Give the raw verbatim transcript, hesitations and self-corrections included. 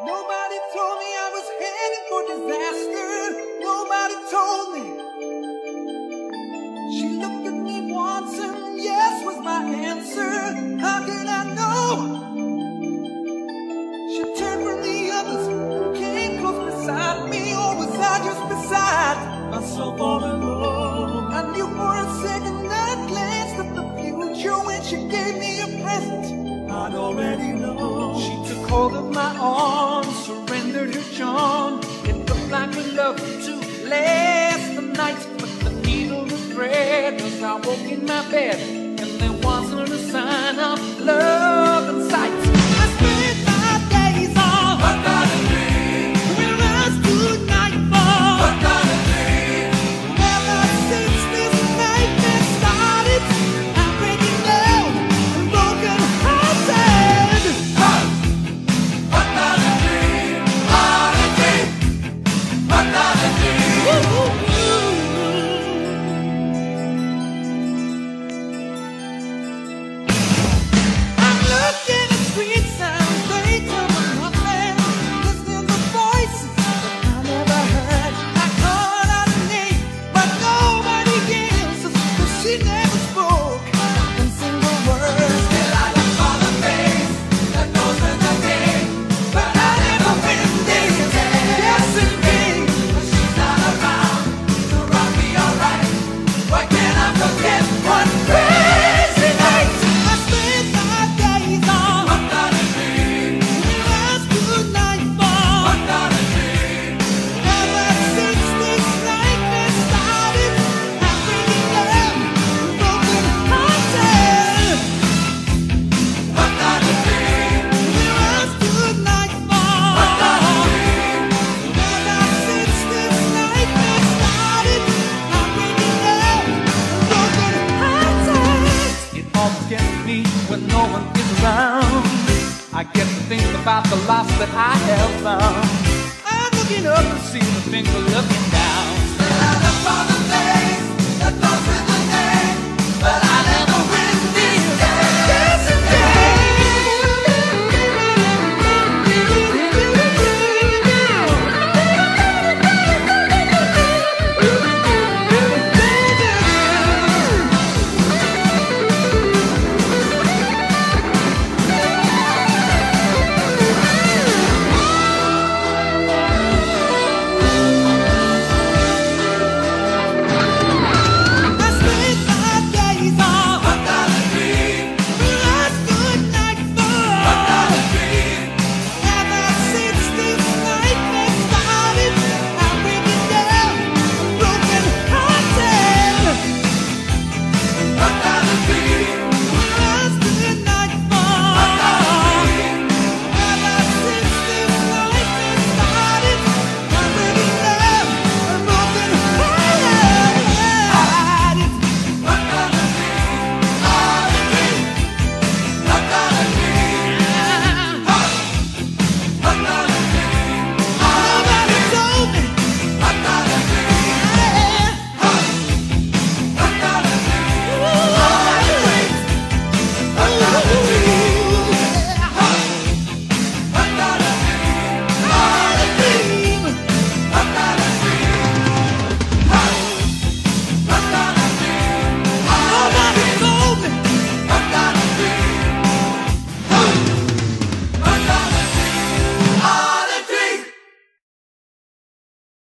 Nobody told me I was headed for disaster. Nobody told me. She looked at me once and yes was my answer. How did I know? She turned from the others and came close beside me. Or was I just beside myself all alone? I knew for a second I glanced at the future when she gave me a present I'd already known. She took hold of my arms, surrendered her charm. It looked like a love to last the night, but the needle was thread as I woke in my bed, and there wasn't a sign of love in sight. I spent my days on what kind of thing, when I stood nightfall, what kind of thing. Ever since this nightmare started, I'm breaking down and broken hearted. Huh. What kind of thing, what a thing, what kind of thing. Woo-hoo. When no one is around, I get to think about the loss that I have found. I'm looking up to see the things we're looking down.